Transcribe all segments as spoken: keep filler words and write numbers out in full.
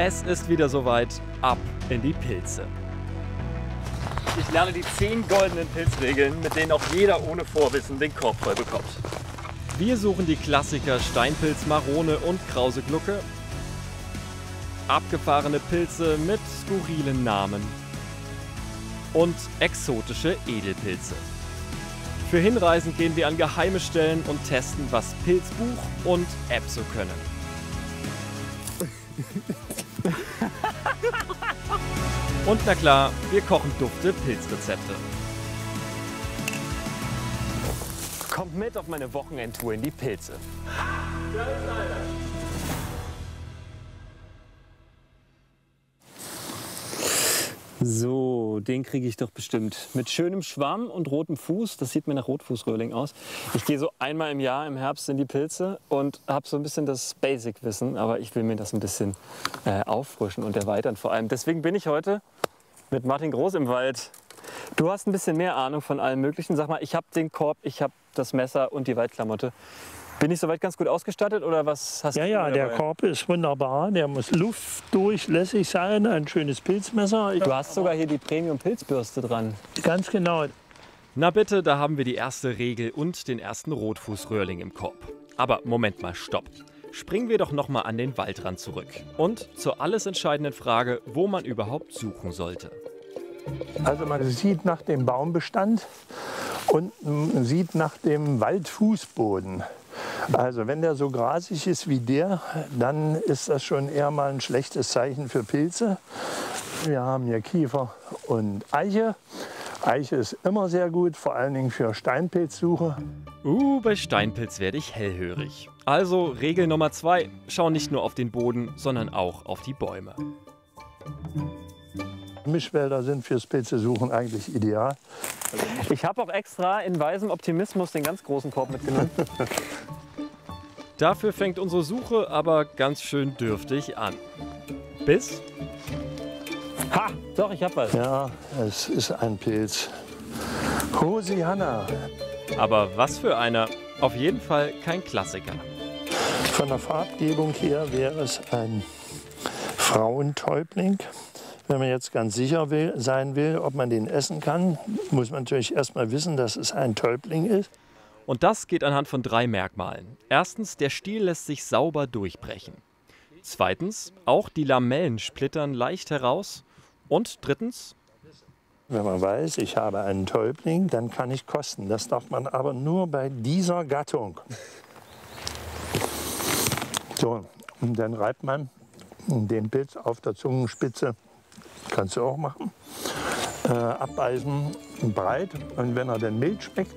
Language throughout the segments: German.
Es ist wieder soweit, ab in die Pilze. Ich lerne die zehn goldenen Pilzregeln, mit denen auch jeder ohne Vorwissen den Korb voll bekommt. Wir suchen die Klassiker Steinpilz, Marone und Krauseglucke. Abgefahrene Pilze mit skurrilen Namen. Und exotische Edelpilze. Für Hinreisen gehen wir an geheime Stellen und testen, was Pilzbuch und App so können. Und na klar, wir kochen dufte Pilzrezepte. Kommt mit auf meine Wochenendtour in die Pilze. So, den kriege ich doch bestimmt. Mit schönem Schwamm und rotem Fuß, das sieht mir nach Rotfußröhrling aus. Ich gehe so einmal im Jahr im Herbst in die Pilze und habe so ein bisschen das Basic-Wissen, aber ich will mir das ein bisschen äh, auffrischen und erweitern vor allem. Deswegen bin ich heute mit Martin Groß im Wald. Du hast ein bisschen mehr Ahnung von allem Möglichen. Sag mal, ich habe den Korb, ich habe das Messer und die Waldklamotte. Bin ich soweit ganz gut ausgestattet oder was hast du? Ja, ja, der Korb ist wunderbar. Der muss luftdurchlässig sein. Ein schönes Pilzmesser. Du hast sogar hier die Premium-Pilzbürste dran. Ganz genau. Na bitte, da haben wir die erste Regel und den ersten Rotfußröhrling im Korb. Aber Moment mal, stopp. Springen wir doch noch mal an den Waldrand zurück. Und zur alles entscheidenden Frage, wo man überhaupt suchen sollte. Also man sieht nach dem Baumbestand und sieht nach dem Waldfußboden. Also wenn der so grasig ist wie der, dann ist das schon eher mal ein schlechtes Zeichen für Pilze. Wir haben hier Kiefer und Eiche. Eiche ist immer sehr gut, vor allen Dingen für Steinpilzsuche. Uh, bei Steinpilz werde ich hellhörig. Also Regel Nummer zwei, schau nicht nur auf den Boden, sondern auch auf die Bäume. Mischwälder sind fürs Pilzesuchen eigentlich ideal. Ich habe auch extra in weisem Optimismus den ganz großen Korb mitgenommen. Dafür fängt unsere Suche aber ganz schön dürftig an. Bis? Ha! Doch, ich hab was. Ja, es ist ein Pilz. Hosianna. Aber was für einer. Auf jeden Fall kein Klassiker. Von der Farbgebung her wäre es ein Frauentäubling. Wenn man jetzt ganz sicher will, sein will, ob man den essen kann, muss man natürlich erst mal wissen, dass es ein Täubling ist. Und das geht anhand von drei Merkmalen. Erstens, der Stiel lässt sich sauber durchbrechen. Zweitens, auch die Lamellen splittern leicht heraus. Und drittens, wenn man weiß, ich habe einen Täubling, dann kann ich kosten. Das darf man aber nur bei dieser Gattung. So, und dann reibt man den Pilz auf der Zungenspitze. Kannst du auch machen. Äh, abbeißen, breit. Und wenn er dann mild schmeckt,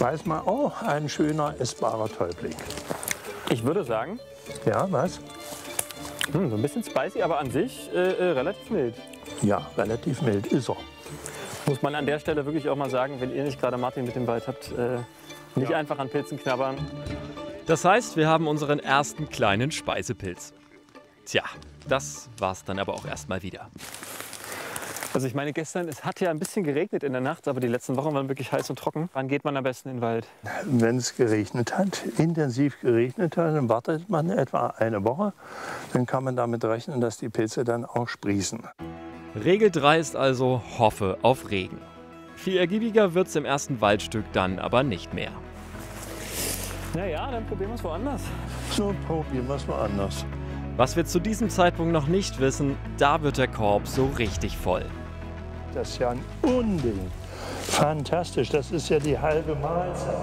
weiß man, oh, ein schöner, essbarer Täubling. Ich würde sagen. Ja, was? Hm, so ein bisschen spicy, aber an sich äh, äh, relativ mild. Ja, relativ mild ist er. Muss man an der Stelle wirklich auch mal sagen, wenn ihr nicht gerade Martin mit dem Wald habt, äh, nicht ja. einfach an Pilzen knabbern. Das heißt, wir haben unseren ersten kleinen Speisepilz. Tja, das war's dann aber auch erstmal wieder. Also ich meine, gestern, es hat ja ein bisschen geregnet in der Nacht, aber die letzten Wochen waren wirklich heiß und trocken. Wann geht man am besten in den Wald? Wenn es geregnet hat, intensiv geregnet hat, dann wartet man etwa eine Woche. Dann kann man damit rechnen, dass die Pilze dann auch sprießen. Regel drei ist also, hoffe auf Regen. Viel ergiebiger wird's im ersten Waldstück dann aber nicht mehr. Na ja, dann probieren wir's woanders. So, probieren wir's woanders. Was wir zu diesem Zeitpunkt noch nicht wissen, da wird der Korb so richtig voll. Das ist ja ein Unding. Fantastisch, das ist ja die halbe Mahlzeit.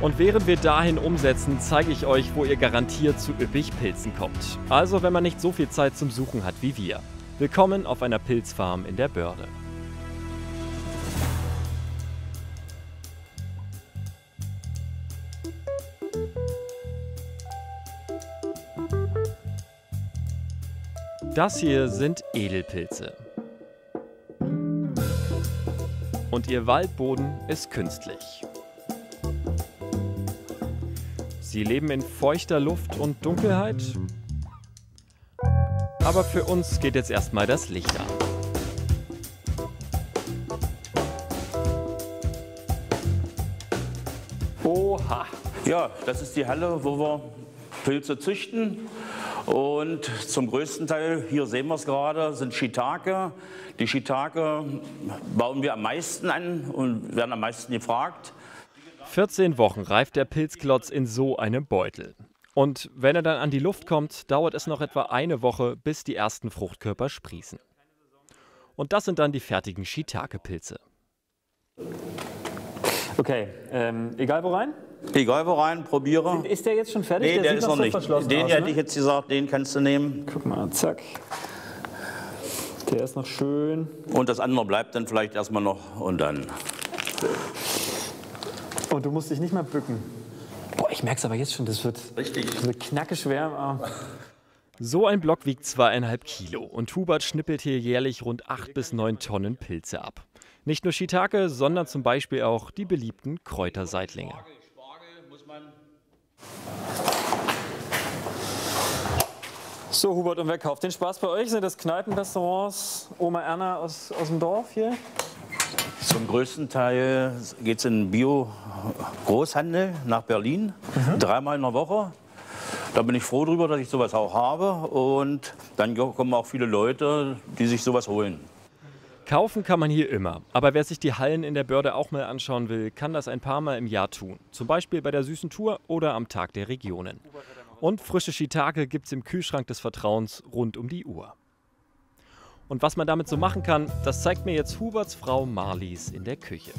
Und während wir dahin umsetzen, zeige ich euch, wo ihr garantiert zu üppig Pilzen kommt. Also wenn man nicht so viel Zeit zum Suchen hat wie wir. Willkommen auf einer Pilzfarm in der Börde. Das hier sind Edelpilze. Und ihr Waldboden ist künstlich. Sie leben in feuchter Luft und Dunkelheit. Aber für uns geht jetzt erstmal das Licht an. Oha! Ja, das ist die Halle, wo wir Pilze züchten. Und zum größten Teil, hier sehen wir es gerade, sind Shiitake. Die Shiitake bauen wir am meisten an und werden am meisten gefragt. vierzehn Wochen reift der Pilzklotz in so einem Beutel. Und wenn er dann an die Luft kommt, dauert es noch etwa eine Woche, bis die ersten Fruchtkörper sprießen. Und das sind dann die fertigen Shiitake-Pilze. Okay, ähm, egal wo rein? Egal wo rein, probiere. Ist der jetzt schon fertig? Nee, der, der ist noch, noch nicht. So den aus, hätte ne? ich jetzt gesagt, den kannst du nehmen. Guck mal, zack. Der ist noch schön. Und das andere bleibt dann vielleicht erstmal noch und dann. Und du musst dich nicht mehr bücken. Boah, ich merke es aber jetzt schon, das wird, Richtig. Das wird knacke schwer im Arm. So ein Block wiegt zweieinhalb Kilo und Hubert schnippelt hier jährlich rund acht bis neun Tonnen Pilze ab. Nicht nur Shiitake, sondern zum Beispiel auch die beliebten Kräuterseitlinge. So Hubert, und wer kauft den Spaß bei euch? Sind das Kneipenrestaurants, Oma Erna aus, aus dem Dorf hier? Zum größten Teil geht es in den Bio-Großhandel nach Berlin, mhm. dreimal in der Woche. Da bin ich froh drüber, dass ich sowas auch habe. Und dann kommen auch viele Leute, die sich sowas holen. Kaufen kann man hier immer. Aber wer sich die Hallen in der Börde auch mal anschauen will, kann das ein paar Mal im Jahr tun. Zum Beispiel bei der Süßen Tour oder am Tag der Regionen. Und frische Shiitake gibt es im Kühlschrank des Vertrauens rund um die Uhr. Und was man damit so machen kann, das zeigt mir jetzt Huberts Frau Marlies in der Küche.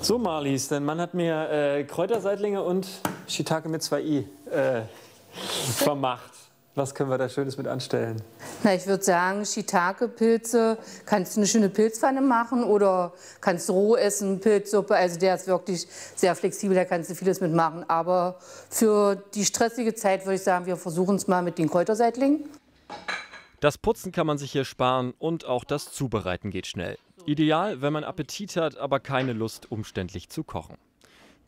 So Marlies, denn man hat mir äh, Kräuterseitlinge und Shiitake mit zwei i äh, vermacht. Was können wir da Schönes mit anstellen? Na, ich würde sagen, Shiitake-Pilze, kannst du eine schöne Pilzpfanne machen oder kannst du roh essen, Pilzsuppe. Also der ist wirklich sehr flexibel, da kannst du vieles mitmachen. Aber für die stressige Zeit würde ich sagen, wir versuchen es mal mit den Kräuterseitlingen. Das Putzen kann man sich hier sparen und auch das Zubereiten geht schnell. Ideal, wenn man Appetit hat, aber keine Lust, umständlich zu kochen.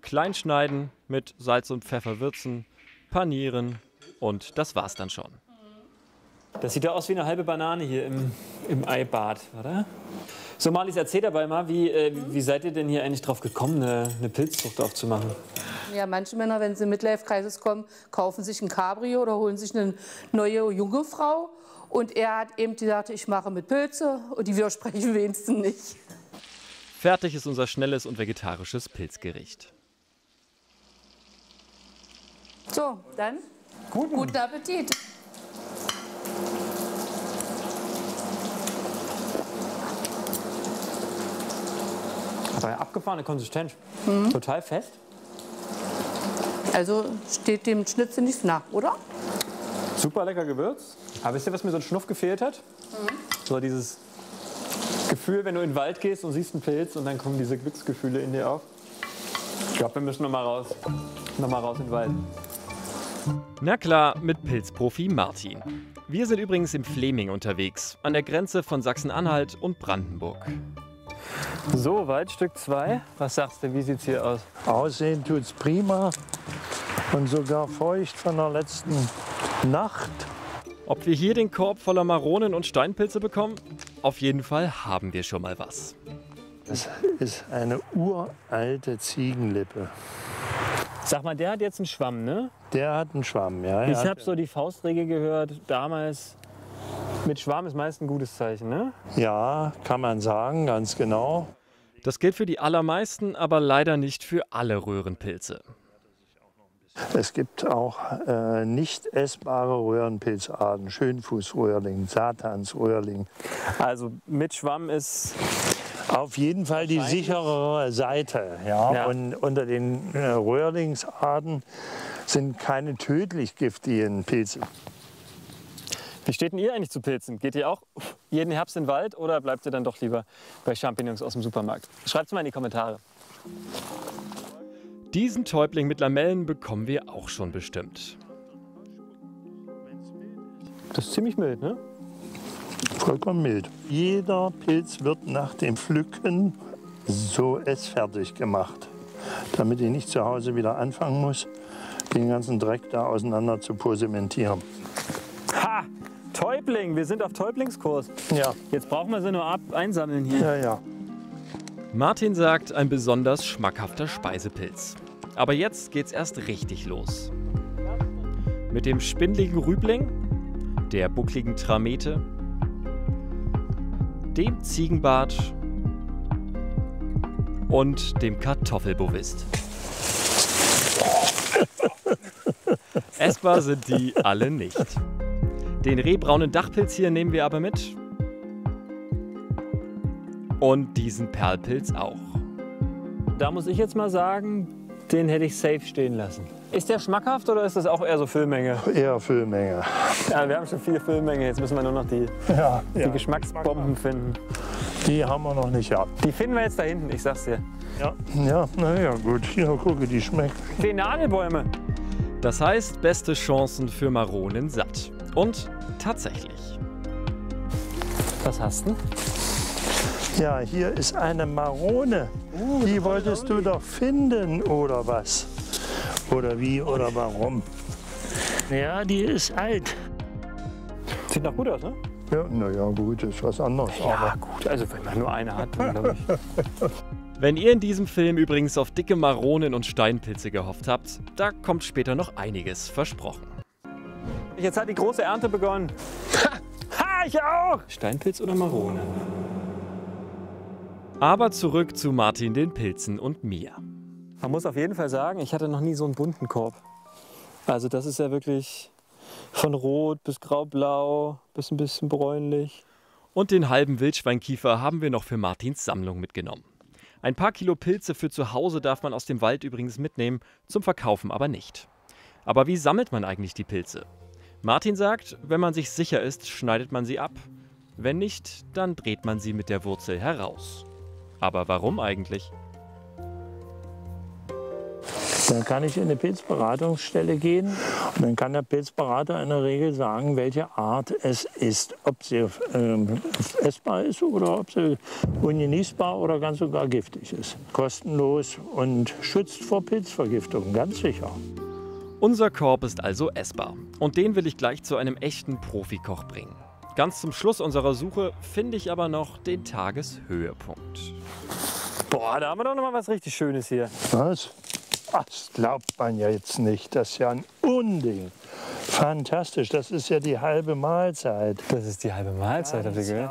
Klein schneiden, mit Salz und Pfeffer würzen, panieren und das war's dann schon. Das sieht ja aus wie eine halbe Banane hier im, im Eibad, oder? So Marlies, erzähl dabei mal, wie, äh, wie seid ihr denn hier eigentlich drauf gekommen, eine, eine Pilzzucht aufzumachen? Ja, manche Männer, wenn sie im Midlife-Kreises kommen, kaufen sich ein Cabrio oder holen sich eine neue junge Frau. Und er hat eben gesagt, ich mache mit Pilze und die widersprechen wenigstens nicht. Fertig ist unser schnelles und vegetarisches Pilzgericht. So, dann guten, guten Appetit. Hat eine abgefahrene Konsistenz, mhm. total fest. Also steht dem Schnitzel nichts nach, oder? Super lecker Gewürz. Aber wisst ihr, was mir so ein Schnuff gefehlt hat? Mhm. So dieses Gefühl, wenn du in den Wald gehst und siehst einen Pilz und dann kommen diese Glücksgefühle in dir auf. Ich glaube, wir müssen noch mal raus. Noch mal raus in den Wald. Na klar, mit Pilzprofi Martin. Wir sind übrigens im Fläming unterwegs, an der Grenze von Sachsen-Anhalt und Brandenburg. So, Waldstück zwei. Was sagst du, wie sieht's hier aus? Aussehen tut's prima und sogar feucht von der letzten Nacht. Ob wir hier den Korb voller Maronen und Steinpilze bekommen? Auf jeden Fall haben wir schon mal was. Das ist eine uralte Ziegenlippe. Sag mal, der hat jetzt einen Schwamm, ne? Der hat einen Schwamm, ja. Ich habe so die Faustregel gehört, damals mit Schwamm ist meist ein gutes Zeichen, ne? Ja, kann man sagen, ganz genau. Das gilt für die allermeisten, aber leider nicht für alle Röhrenpilze. Es gibt auch äh, nicht essbare Röhrenpilzarten, Schönfußröhrling, Satansröhrling. Also mit Schwamm ist auf jeden Fall die sicherere Seite. Ja. Ja. Und unter den äh, Röhrlingsarten sind keine tödlich giftigen Pilze. Wie steht denn ihr eigentlich zu Pilzen? Geht ihr auch jeden Herbst in den Wald oder bleibt ihr dann doch lieber bei Champignons aus dem Supermarkt? Schreibt es mal in die Kommentare. Diesen Täubling mit Lamellen bekommen wir auch schon bestimmt. Das ist ziemlich mild, ne? Vollkommen mild. Jeder Pilz wird nach dem Pflücken so essfertig gemacht, damit ich nicht zu Hause wieder anfangen muss, den ganzen Dreck da auseinander zu posementieren. Ha! Täubling! Täubling. Wir sind auf Täublingskurs. Ja. Jetzt brauchen wir sie nur ab einsammeln hier. Ja, ja. Martin sagt, ein besonders schmackhafter Speisepilz. Aber jetzt geht's erst richtig los. Mit dem spindligen Rübling, der buckligen Tramete, dem Ziegenbart und dem Kartoffelbovist. Essbar sind die alle nicht. Den rehbraunen Dachpilz hier nehmen wir aber mit. Und diesen Perlpilz auch. Da muss ich jetzt mal sagen, den hätte ich safe stehen lassen. Ist der schmackhaft oder ist das auch eher so Füllmenge? Eher Füllmenge. Ja, wir haben schon viele Füllmenge, jetzt müssen wir nur noch die, ja, die ja. Geschmacksbomben finden. Die haben wir noch nicht gehabt. Ja. Die finden wir jetzt da hinten, ich sag's dir. Ja, ja, na ja, gut. Hier, gucke, die schmeckt. Die Nadelbäume. Das heißt, beste Chancen für Maronen satt. Und tatsächlich. Was hast du? Ja, hier ist eine Marone. Uh, die wolltest du doch finden, oder was? Oder wie, oder warum? Ja, die ist alt. Sieht noch gut aus, ne? Ja, na ja, gut, ist was anderes. Ja, aber gut, also wenn man nur eine hat, glaube ich. Wenn ihr in diesem Film übrigens auf dicke Maronen und Steinpilze gehofft habt, da kommt später noch einiges, versprochen. Jetzt hat die große Ernte begonnen. Ha! Ha, ich auch! Steinpilz oder Marone? Aber zurück zu Martin, den Pilzen und mir. Man muss auf jeden Fall sagen, ich hatte noch nie so einen bunten Korb. Also das ist ja wirklich von rot bis graublau bis ein bisschen bräunlich. Und den halben Wildschweinkiefer haben wir noch für Martins Sammlung mitgenommen. Ein paar Kilo Pilze für zu Hause darf man aus dem Wald übrigens mitnehmen, zum Verkaufen aber nicht. Aber wie sammelt man eigentlich die Pilze? Martin sagt, wenn man sich sicher ist, schneidet man sie ab. Wenn nicht, dann dreht man sie mit der Wurzel heraus. Aber warum eigentlich? Dann kann ich in eine Pilzberatungsstelle gehen und dann kann der Pilzberater in der Regel sagen, welche Art es ist. Ob sie ähm, essbar ist oder ob sie ungenießbar oder ganz sogar giftig ist. Kostenlos und schützt vor Pilzvergiftung, ganz sicher. Unser Korb ist also essbar und den will ich gleich zu einem echten Profikoch bringen. Ganz zum Schluss unserer Suche finde ich aber noch den Tageshöhepunkt. Boah, da haben wir doch noch mal was richtig Schönes hier. Was? Das glaubt man ja jetzt nicht. Das ist ja ein Unding. Fantastisch, das ist ja die halbe Mahlzeit. Das ist die halbe Mahlzeit, habt ihr gehört?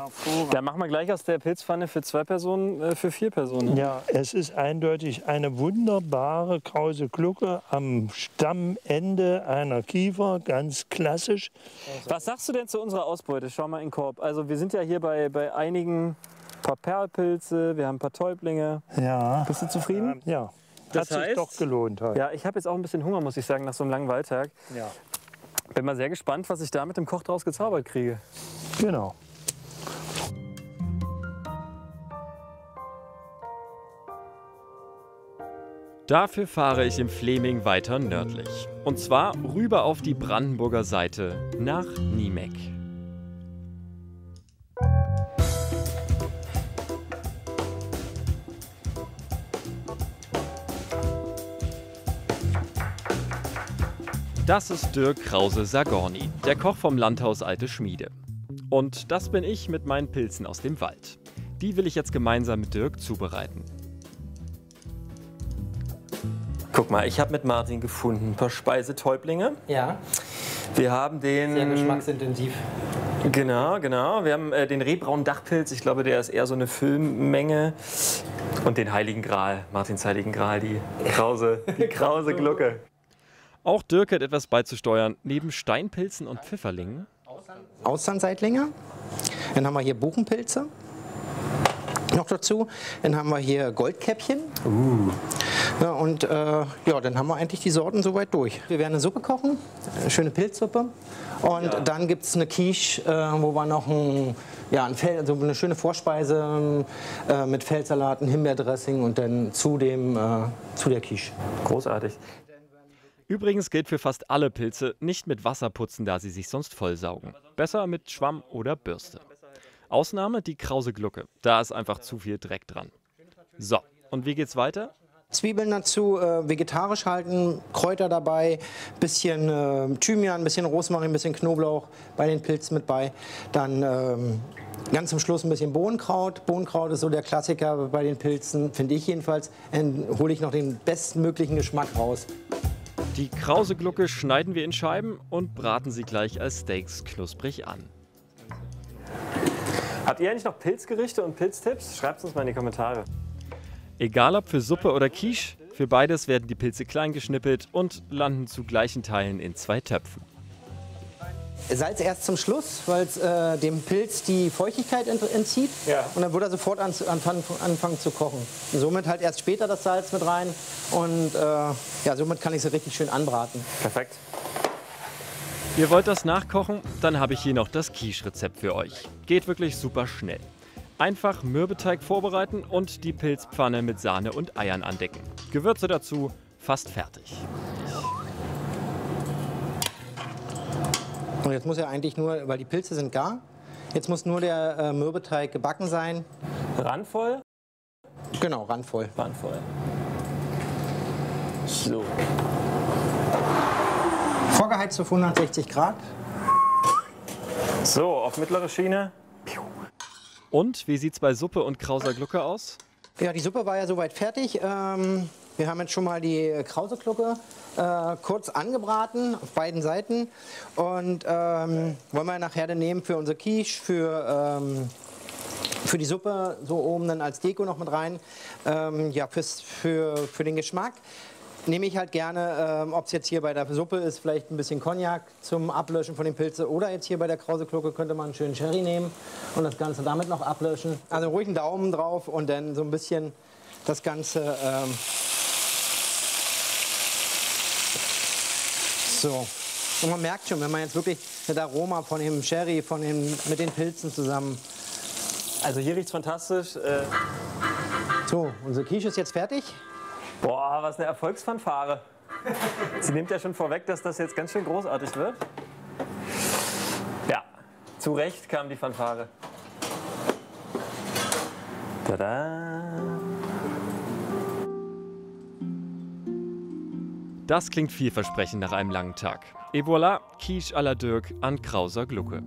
Da machen wir gleich aus der Pilzpfanne für zwei Personen, äh, für vier Personen. Ja, es ist eindeutig eine wunderbare Krauseglucke am Stammende einer Kiefer, ganz klassisch. Was sagst du denn zu unserer Ausbeute? Schau mal in den Korb. Also wir sind ja hier bei, bei einigen, ein paar Perlpilze, wir haben ein paar Täublinge. Ja. Bist du zufrieden? Ja. Das, das hat heißt, sich doch gelohnt. Halt. Ja, ich habe jetzt auch ein bisschen Hunger, muss ich sagen, nach so einem langen Waldtag. Ja. Bin mal sehr gespannt, was ich da mit dem Koch draus gezaubert kriege. Genau. Dafür fahre ich im Fläming weiter nördlich. Und zwar rüber auf die Brandenburger Seite nach Niemeck. Das ist Dirk Krause Sagorni, der Koch vom Landhaus Alte Schmiede. Und das bin ich mit meinen Pilzen aus dem Wald. Die will ich jetzt gemeinsam mit Dirk zubereiten. Guck mal, ich habe mit Martin gefunden ein paar Speisetäublinge. Ja. Wir haben den... Sehr geschmacksintensiv. Genau, genau. Wir haben äh, den rehbraunen Dachpilz. Ich glaube, der ist eher so eine Füllmenge. Und den Heiligen Gral, Martins Heiligen Gral, die Krause, die Krause-Glucke. Auch Dirk hat etwas beizusteuern, neben Steinpilzen und Pfifferlingen. Austernseitlinge, dann haben wir hier Buchenpilze noch dazu, dann haben wir hier Goldkäppchen uh. ja, und äh, ja, dann haben wir eigentlich die Sorten soweit durch. Wir werden eine Suppe kochen, eine schöne Pilzsuppe und ja. Dann gibt es eine Quiche, äh, wo wir noch ein, ja, ein Fel, also eine schöne Vorspeise äh, mit Feldsalaten, Himbeerdressing und dann zu, dem, äh, zu der Quiche. Großartig. Übrigens gilt für fast alle Pilze, nicht mit Wasser putzen, da sie sich sonst vollsaugen. Besser mit Schwamm oder Bürste. Ausnahme die Krauseglucke, da ist einfach zu viel Dreck dran. So, und wie geht's weiter? Zwiebeln dazu, äh, vegetarisch halten, Kräuter dabei, bisschen äh, Thymian, ein bisschen Rosmarin, ein bisschen Knoblauch bei den Pilzen mit bei. Dann ähm, ganz zum Schluss ein bisschen Bohnenkraut. Bohnenkraut ist so der Klassiker bei den Pilzen, finde ich jedenfalls. Dann hole ich noch den bestmöglichen Geschmack raus. Die Krauseglucke schneiden wir in Scheiben und braten sie gleich als Steaks knusprig an. Habt ihr eigentlich noch Pilzgerichte und Pilztipps? Schreibt es uns mal in die Kommentare. Egal ob für Suppe oder Quiche, für beides werden die Pilze klein geschnippelt und landen zu gleichen Teilen in zwei Töpfen. Salz erst zum Schluss, weil es äh, dem Pilz die Feuchtigkeit entzieht. Ja. Und dann würde er sofort an, an, anfangen zu kochen. Und somit halt erst später das Salz mit rein und äh, ja, somit kann ich sie richtig schön anbraten. Perfekt. Ihr wollt das nachkochen? Dann habe ich hier noch das Quiche-Rezept für euch. Geht wirklich super schnell. Einfach Mürbeteig vorbereiten und die Pilzpfanne mit Sahne und Eiern andecken. Gewürze dazu, fast fertig. Und jetzt muss ja eigentlich nur, weil die Pilze sind gar, jetzt muss nur der äh, Mürbeteig gebacken sein. Randvoll? Genau, randvoll. Randvoll. So. Vorgeheizt auf hundertsechzig Grad. So, auf mittlere Schiene. Und wie sieht es bei Suppe und Krauseglucke aus? Ja, die Suppe war ja soweit fertig. Ähm, wir haben jetzt schon mal die Krauseglucke äh, kurz angebraten auf beiden Seiten. Und ähm, wollen wir nachher dann nehmen für unsere Quiche, für, ähm, für die Suppe, so oben dann als Deko noch mit rein. Ähm, ja, fürs, für, für den Geschmack nehme ich halt gerne, ähm, ob es jetzt hier bei der Suppe ist, vielleicht ein bisschen Cognac zum Ablöschen von den Pilzen. Oder jetzt hier bei der Krauseglucke könnte man einen schönen Sherry nehmen und das Ganze damit noch ablöschen. Also ruhig einen Daumen drauf und dann so ein bisschen das Ganze ähm so. Und man merkt schon, wenn man jetzt wirklich das Aroma von dem Sherry von dem, mit den Pilzen zusammen... Also hier riecht es fantastisch. Äh so, unsere Quiche ist jetzt fertig. Boah, was eine Erfolgsfanfare. Sie nimmt ja schon vorweg, dass das jetzt ganz schön großartig wird. Ja, zu Recht kam die Fanfare. Tada! Das klingt vielversprechend nach einem langen Tag. Et voilà, Quiche à la Dirk an Krauseglucke.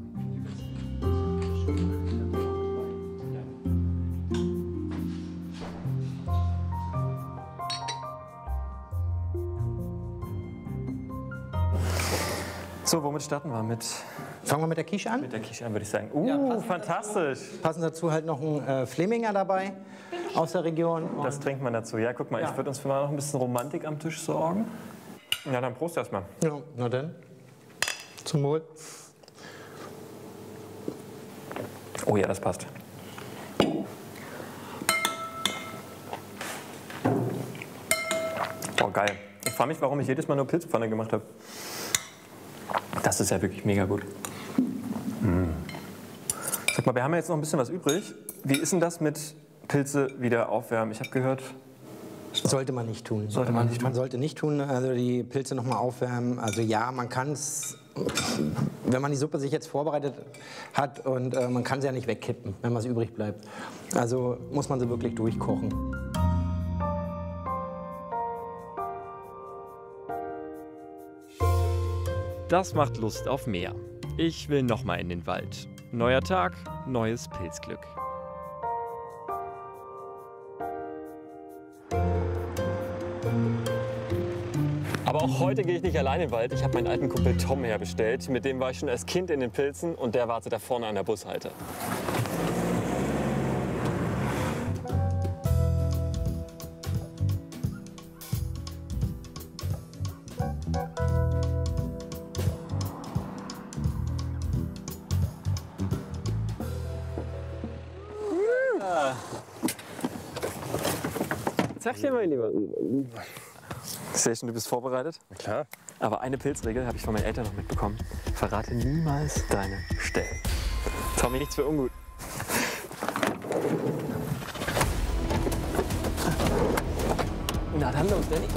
So, womit starten wir? Mit Fangen wir mit der Quiche an? Mit der Quiche an, würde ich sagen. Uh, ja, passend fantastisch. Dazu, passend dazu halt noch ein äh, Fläminger dabei aus der Region. Und das trinkt man dazu. Ja, guck mal, ja. Ich würde uns für mal noch ein bisschen Romantik am Tisch sorgen. Na dann Prost erstmal. Ja, na dann. Zum Wohl. Oh ja, das passt. Oh, geil. Ich frage mich, warum ich jedes Mal nur Pilzpfanne gemacht habe. Das ist ja wirklich mega gut. Mm. Sag mal, wir haben ja jetzt noch ein bisschen was übrig. Wie ist denn das mit Pilze wieder aufwärmen? Ich habe gehört... Sollte man nicht tun. Sollte man, man, nicht tun. man sollte nicht tun, also die Pilze nochmal aufwärmen. Also ja, man kann es, wenn man die Suppe sich jetzt vorbereitet hat und äh, man kann sie ja nicht wegkippen, wenn was übrig bleibt. Also muss man sie wirklich durchkochen. Das macht Lust auf mehr. Ich will nochmal in den Wald. Neuer Tag, neues Pilzglück. Aber auch heute gehe ich nicht alleine in den Wald. Ich habe meinen alten Kumpel Tom herbestellt. Mit dem war ich schon als Kind in den Pilzen und der wartet da vorne an der Bushalte. Mein Lieber. Ich sehe schon, du bist vorbereitet. Na klar. Aber eine Pilzregel habe ich von meinen Eltern noch mitbekommen. Verrate niemals deine Stellen. Tommy, nichts für ungut. Na dann los, Danny.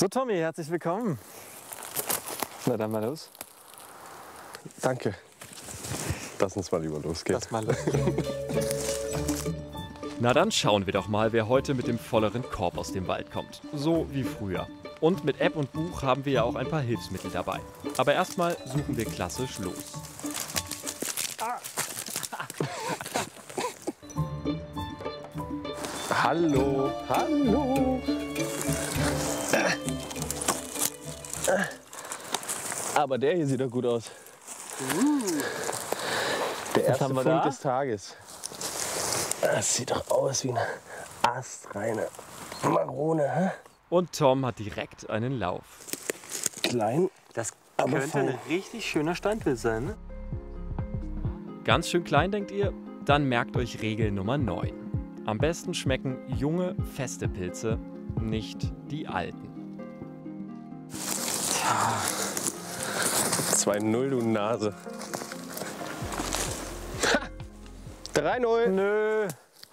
So Tommy, herzlich willkommen. Na dann mal los. Danke. Lass uns mal lieber losgehen. Lass mal losgehen. Na dann schauen wir doch mal, wer heute mit dem volleren Korb aus dem Wald kommt. So wie früher. Und mit App und Buch haben wir ja auch ein paar Hilfsmittel dabei. Aber erstmal suchen wir klassisch los. Hallo, hallo. Aber der hier sieht doch gut aus. Der erste Fund da? Des Tages. Das sieht doch aus wie eine astreine Marone. Hä? Und Tom hat direkt einen Lauf. Klein. Das könnte fein. Ein richtig schöner Steinpilz sein, ne? Ganz schön klein, denkt ihr? Dann merkt euch Regel Nummer neun. Am besten schmecken junge, feste Pilze, nicht die alten. Tja. zwei null, du Nase. drei null. Nö.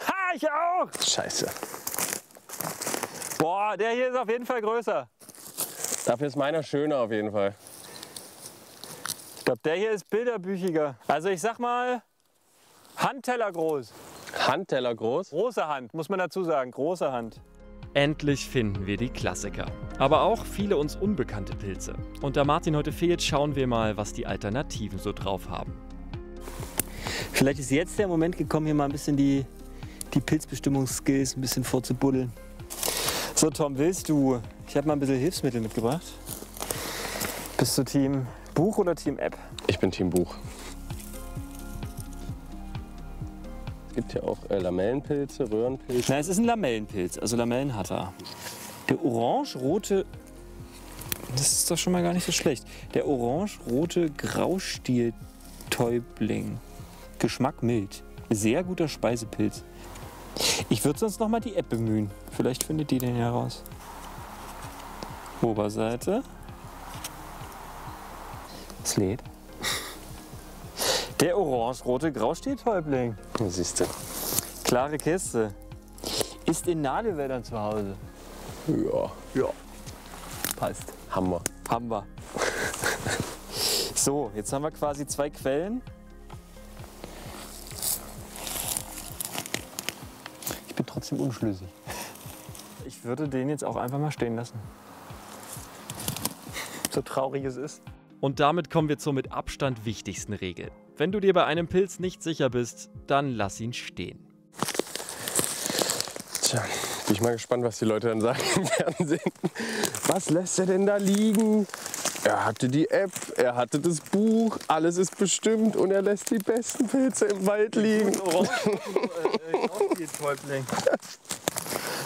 Ha, ich auch. Scheiße. Boah, der hier ist auf jeden Fall größer. Dafür ist meiner schöner auf jeden Fall. Ich glaube, der hier ist bilderbüchiger. Also ich sag mal, Handteller groß. Handteller groß? Große Hand, muss man dazu sagen. Große Hand. Endlich finden wir die Klassiker. Aber auch viele uns unbekannte Pilze. Und da Martin heute fehlt, schauen wir mal, was die Alternativen so drauf haben. Vielleicht ist jetzt der Moment gekommen, hier mal ein bisschen die, die Pilzbestimmungsskills ein bisschen vorzubuddeln. So Tom, willst du? Ich habe mal ein bisschen Hilfsmittel mitgebracht. Bist du Team Buch oder Team App? Ich bin Team Buch. Es gibt ja auch äh, Lamellenpilze, Röhrenpilze. Na, es ist ein Lamellenpilz, also Lamellen hat er. Der orange-rote, das ist doch schon mal gar nicht so schlecht. Der orange-rote Graustiel-Täubling. Geschmack mild. Sehr guter Speisepilz. Ich würde sonst noch mal die App bemühen. Vielleicht findet die den ja raus. Oberseite. Es lädt. Der orange-rote Graustieltäubling. Das siehst du. Klare Kiste. Ist in Nadelwäldern zu Hause. Ja. Ja. Passt. Hammer. Hammer. So, jetzt haben wir quasi zwei Quellen. Ich bin trotzdem unschlüssig. Ich würde den jetzt auch einfach mal stehen lassen. So traurig es ist. Und damit kommen wir zur mit Abstand wichtigsten Regel. Wenn du dir bei einem Pilz nicht sicher bist, dann lass ihn stehen. Tja, bin ich mal gespannt, was die Leute dann sagen im Fernsehen. Was lässt er denn da liegen? Er hatte die App, er hatte das Buch, alles ist bestimmt und er lässt die besten Pilze im Wald liegen.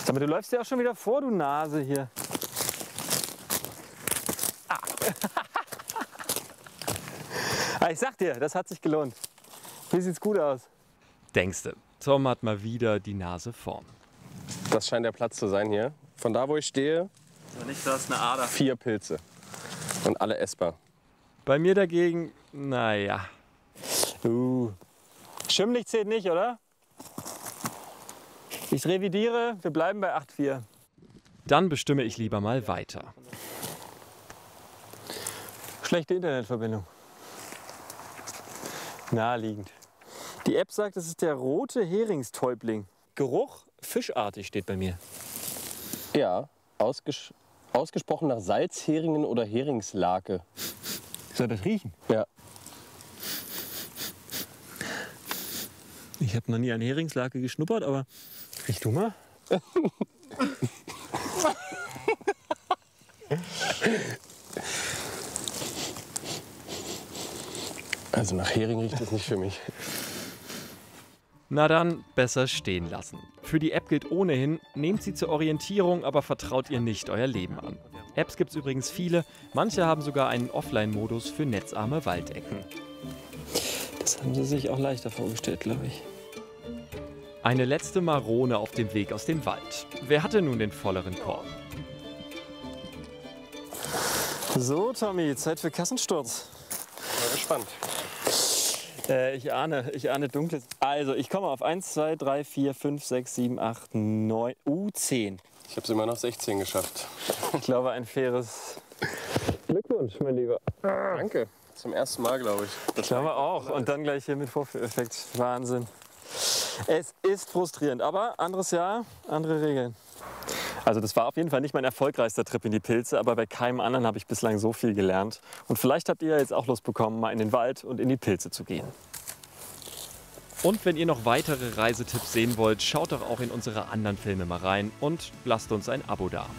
Aber du läufst ja auch schon wieder vor, du Nase hier. Ah. Ich sag dir, das hat sich gelohnt. Hier sieht's gut aus. Denkste, Tom hat mal wieder die Nase vorn. Das scheint der Platz zu sein hier. Von da, wo ich stehe, also nicht, da ist eine Ader. Vier Pilze. Und alle essbar. Bei mir dagegen, naja. Uh. Schimmelig zählt nicht, oder? Ich revidiere, wir bleiben bei acht vier. Dann bestimme ich lieber mal weiter. Schlechte Internetverbindung. Naheliegend. Die App sagt, es ist der rote Heringstäubling. Geruch fischartig steht bei mir. Ja, ausges ausgesprochen nach Salzheringen oder Heringslake. Soll das riechen? Ja. Ich habe noch nie an Heringslake geschnuppert, aber riech du mal. Also nach Hering riecht das nicht für mich. Na dann, besser stehen lassen. Für die App gilt ohnehin, nehmt sie zur Orientierung, aber vertraut ihr nicht euer Leben an. Apps gibt es übrigens viele, manche haben sogar einen Offline-Modus für netzarme Waldecken. Das haben sie sich auch leichter vorgestellt, glaube ich. Eine letzte Marone auf dem Weg aus dem Wald. Wer hatte nun den volleren Korb? So Tommy, Zeit für Kassensturz. Ich bin gespannt. Äh, ich ahne, ich ahne dunkles. Also, ich komme auf eins, zwei, drei, vier, fünf, sechs, sieben, acht, neun, uh, zehn. Ich habe es immer noch sechzehn geschafft. Ich glaube, ein faires Glückwunsch, mein Lieber. Danke. Zum ersten Mal, glaube ich. Das ich glaube auch. Und dann gleich hier mit Vorführeffekt. Wahnsinn. Es ist frustrierend, aber anderes Jahr, andere Regeln. Also das war auf jeden Fall nicht mein erfolgreichster Trip in die Pilze, aber bei keinem anderen habe ich bislang so viel gelernt. Und vielleicht habt ihr jetzt auch Lust bekommen, mal in den Wald und in die Pilze zu gehen. Und wenn ihr noch weitere Reisetipps sehen wollt, schaut doch auch in unsere anderen Filme mal rein und lasst uns ein Abo da.